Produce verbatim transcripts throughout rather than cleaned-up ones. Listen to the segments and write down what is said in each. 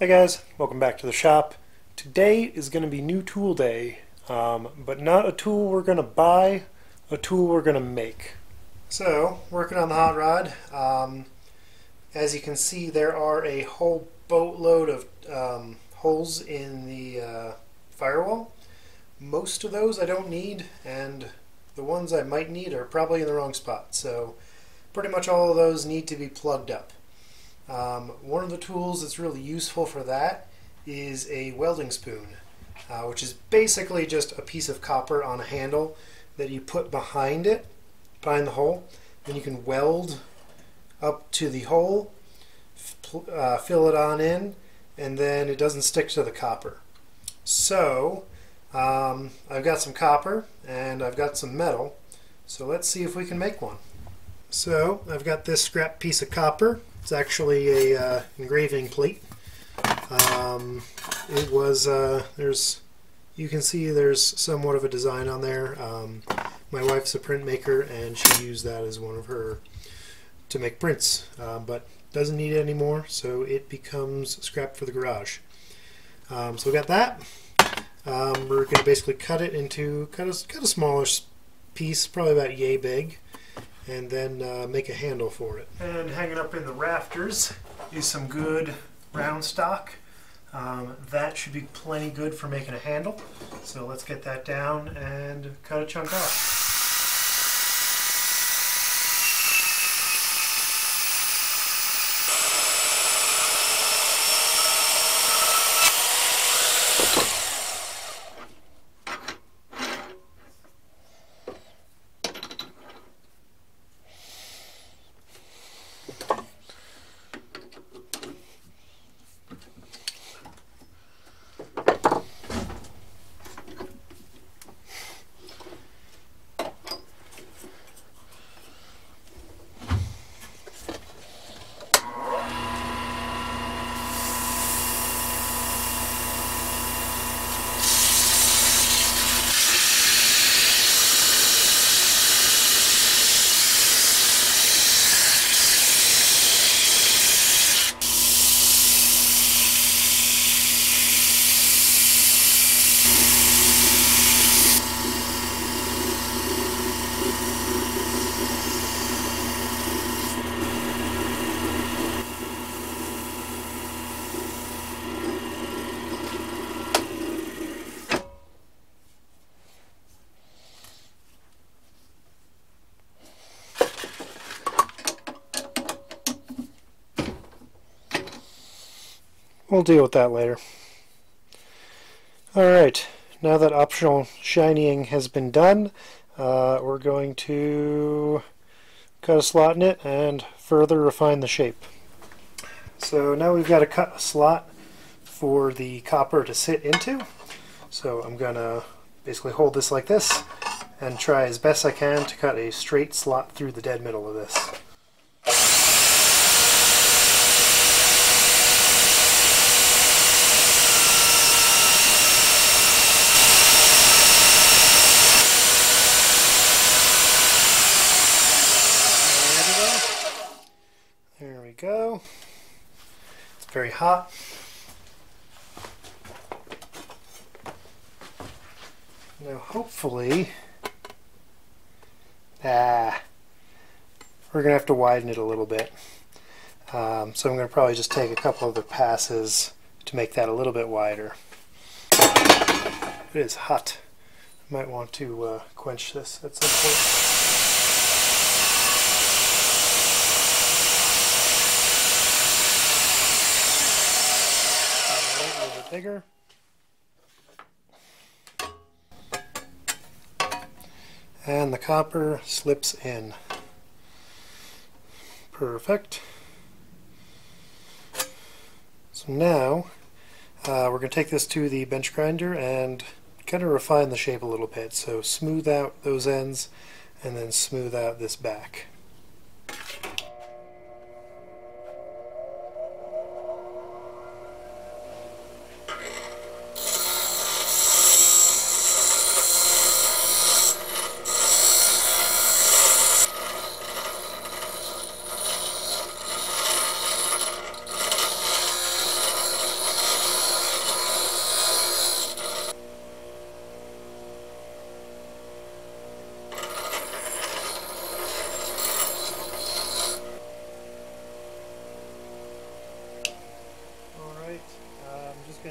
Hey guys, welcome back to the shop. Today is going to be new tool day, um, but not a tool we're going to buy, a tool we're going to make. So, working on the hot rod. Um, as you can see, there are a whole boatload of um, holes in the uh, firewall. Most of those I don't need, and the ones I might need are probably in the wrong spot. So, pretty much all of those need to be plugged up. Um, one of the tools that's really useful for that is a welding spoon, uh, which is basically just a piece of copper on a handle that you put behind it, behind the hole. Then you can weld up to the hole, uh, fill it on in, and then it doesn't stick to the copper. So um, I've got some copper and I've got some metal, so let's see if we can make one. So I've got this scrap piece of copper. It's actually a uh, engraving plate. Um, it was uh, there's you can see there's somewhat of a design on there. Um, my wife's a printmaker and she used that as one of her to make prints, uh, but doesn't need it anymore, so it becomes scrap for the garage. Um, so we got that. Um, we're going to basically cut it into kind of kind of smaller piece, probably about yay big, and then uh, make a handle for it. And hanging up in the rafters is some good round stock. Um, that should be plenty good for making a handle. So let's get that down and cut a chunk off. We'll deal with that later. Alright, now that optional shinying has been done, uh, we're going to cut a slot in it and further refine the shape. So now we've got to cut a slot for the copper to sit into. So I'm going to basically hold this like this and try as best I can to cut a straight slot through the dead middle of this. Go. It's very hot. Now hopefully ah, we're going to have to widen it a little bit. Um, so I'm going to probably just take a couple of the passes to make that a little bit wider. It is hot. I might want to uh, quench this at some point. Bigger. And the copper slips in. Perfect. So now uh, we're going to take this to the bench grinder and kind of refine the shape a little bit. So smooth out those ends and then smooth out this back.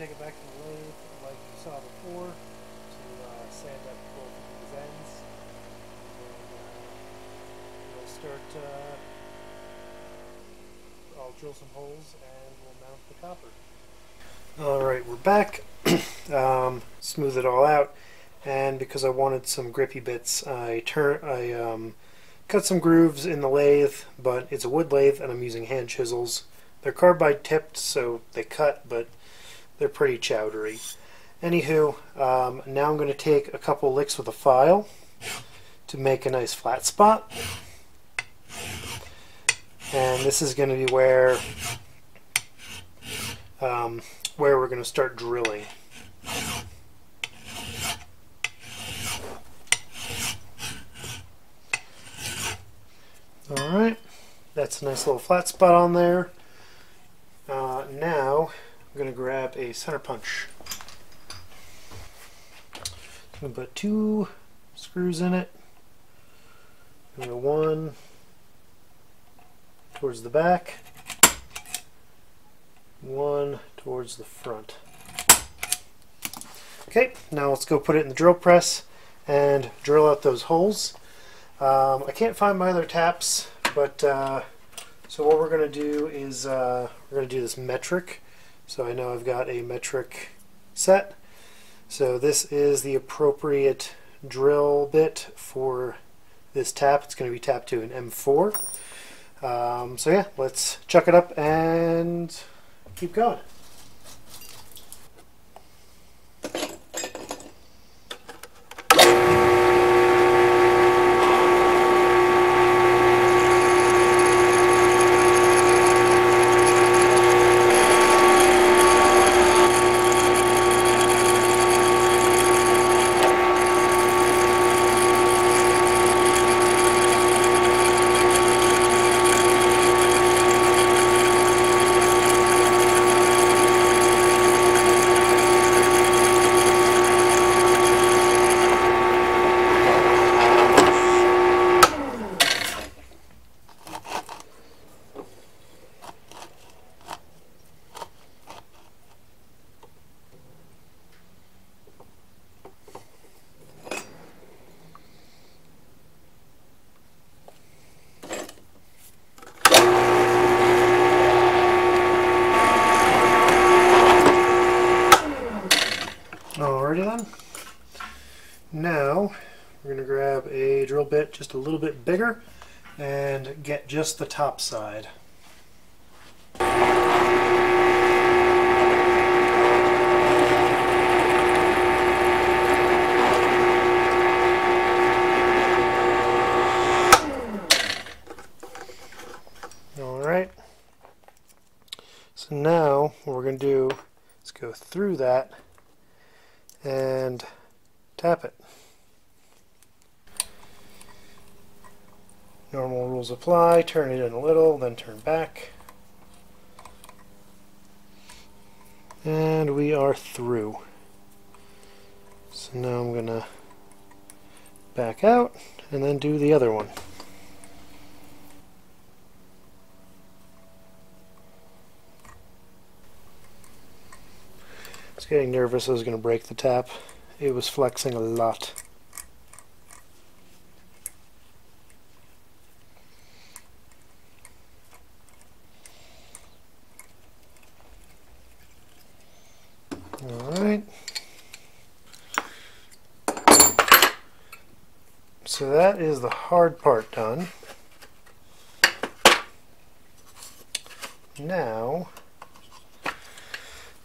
take it back to the lathe like you saw before to uh, sand up both of these ends, and then uh, we'll start, uh, I'll drill some holes and we'll mount the copper. Alright, we're back. um, smooth it all out, and because I wanted some grippy bits, I, turn, I um, cut some grooves in the lathe, but it's a wood lathe and I'm using hand chisels. They're carbide tipped, so they cut, but they're pretty chowdery. Anywho, um, now I'm going to take a couple licks with a file to make a nice flat spot. And this is going to be where, um, where we're going to start drilling. Alright, that's a nice little flat spot on there. Uh, now, I'm going to grab a center punch. I'm going to put two screws in it. I'm going to one towards the back, one towards the front. Okay, now let's go put it in the drill press and drill out those holes. Um, I can't find my other taps, but uh, so what we're going to do is uh, we're going to do this metric. So I know I've got a metric set. So this is the appropriate drill bit for this tap. It's going to be tapped to an M four. Um, so yeah, let's chuck it up and keep going. Now we're going to grab a drill bit just a little bit bigger and get just the top side. Alright, so now what we're going to do is go through that and tap it. Normal rules apply. Turn it in a little, then turn back. And we are through. So now I'm gonna back out and then do the other one. I was getting nervous I was gonna break the tap. It was flexing a lot. Alright. So that is the hard part done. Now, I'm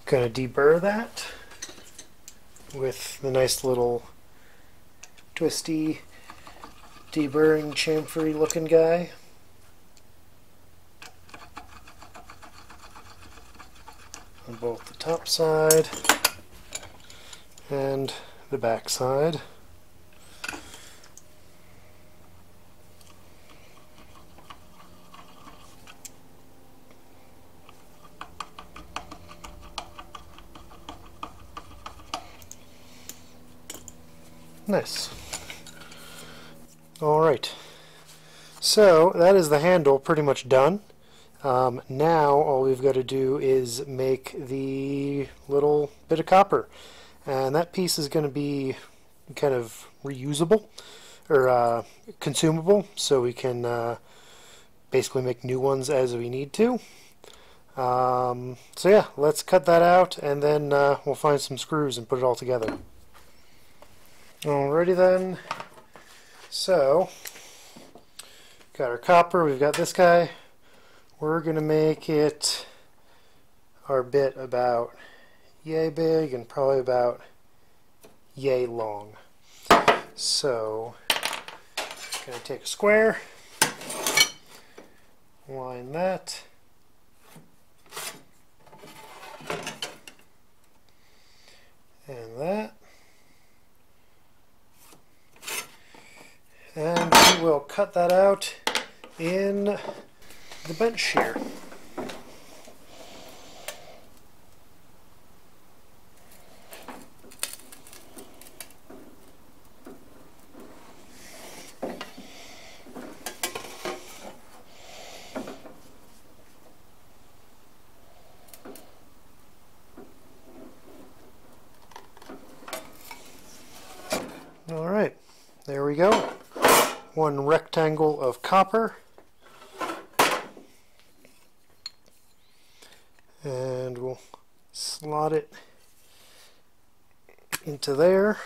going to deburr that with the nice little twisty deburring chamfery looking guy. On both the top side and the back side. Nice. Alright, so that is the handle pretty much done. Um, now all we've got to do is make the little bit of copper, and that piece is going to be kind of reusable or uh, consumable, so we can uh, basically make new ones as we need to. Um, so yeah, let's cut that out, and then uh, we'll find some screws and put it all together. Alrighty then, so got our copper, we've got this guy. We're gonna make it our bit about yay big and probably about yay long. So gonna take a square, line that, and that, and we will cut that out in the bench shear. All right, there we go. One rectangle of copper. And we'll slot it into there,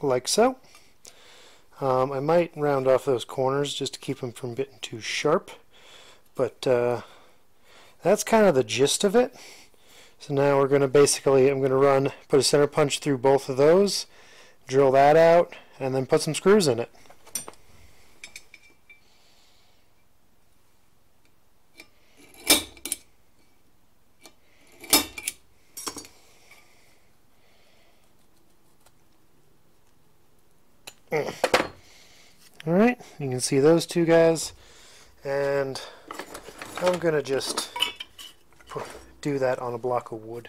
like so. Um, I might round off those corners just to keep them from getting too sharp, but uh, that's kind of the gist of it. So now we're going to basically, I'm going to run, put a center punch through both of those, drill that out, and then put some screws in it. Alright, you can see those two guys, and I'm gonna just do that on a block of wood.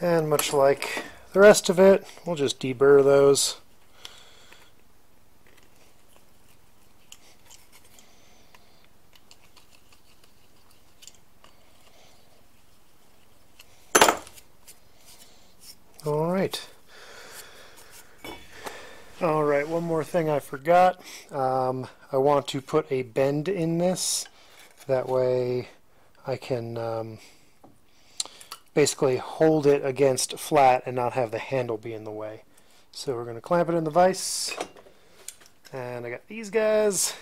And much like the rest of it, we'll just deburr those. Alright, one more thing I forgot. Um, I want to put a bend in this. That way I can um, basically hold it against flat and not have the handle be in the way. So we're going to clamp it in the vise. And I got these guys.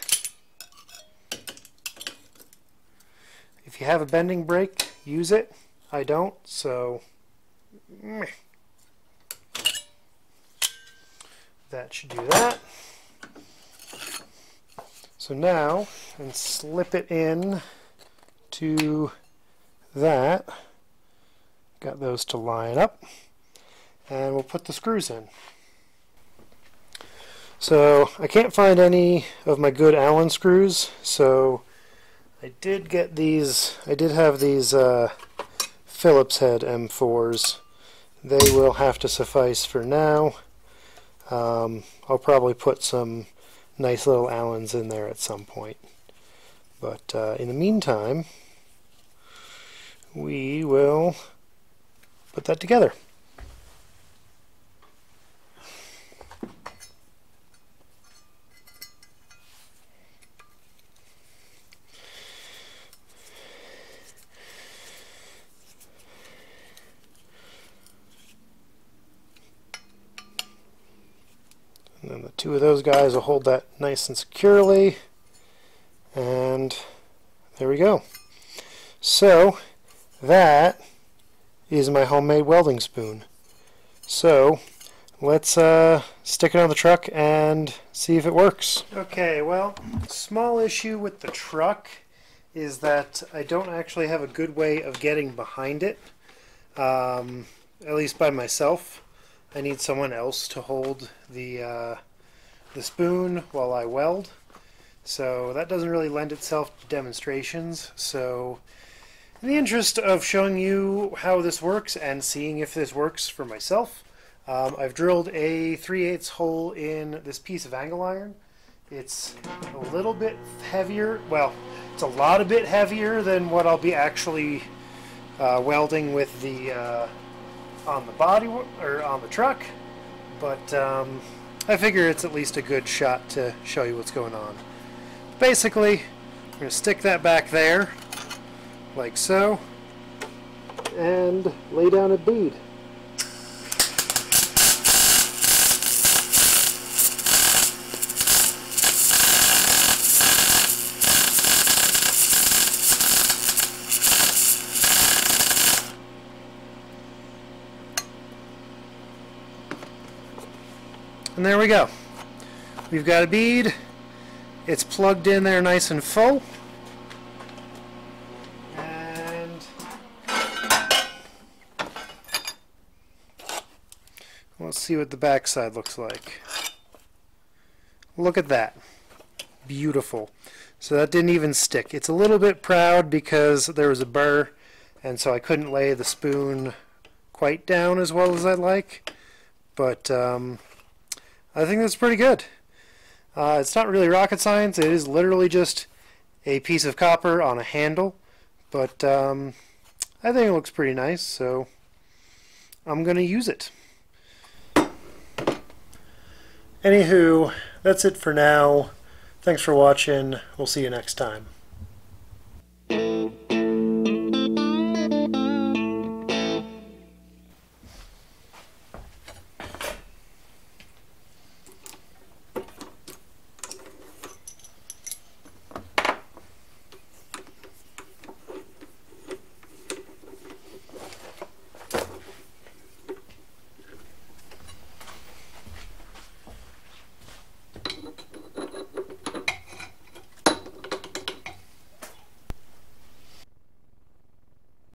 If you have a bending brake, use it. I don't, so... meh. That should do that. So now, and slip it in to that. Got those to line up. And we'll put the screws in. So I can't find any of my good Allen screws, so I did get these, I did have these uh, Phillips head M fours. They will have to suffice for now. Um, I'll probably put some nice little Allens in there at some point. But uh, in the meantime, we will put that together. And then the two of those guys will hold that nice and securely, and there we go. So that is my homemade welding spoon. So let's uh, stick it on the truck and see if it works. Okay, well, small issue with the truck is that I don't actually have a good way of getting behind it, um, at least by myself. I need someone else to hold the, uh, the spoon while I weld. So that doesn't really lend itself to demonstrations. So in the interest of showing you how this works and seeing if this works for myself, um, I've drilled a three eighths hole in this piece of angle iron. It's a little bit heavier, well, it's a lot a bit heavier than what I'll be actually uh, welding with the uh, on the body or on the truck, but um, I figure it's at least a good shot to show you what's going on. Basically, I'm going to stick that back there, like so, and lay down a bead. And there we go. We've got a bead. It's plugged in there nice and full. And let's see what the back side looks like. Look at that. Beautiful. So that didn't even stick. It's a little bit proud because there was a burr, and so I couldn't lay the spoon quite down as well as I'd like. But um, I think that's pretty good. Uh, it's not really rocket science. It is literally just a piece of copper on a handle, but um, I think it looks pretty nice, so I'm gonna use it. Anywho, that's it for now. Thanks for watching. We'll see you next time.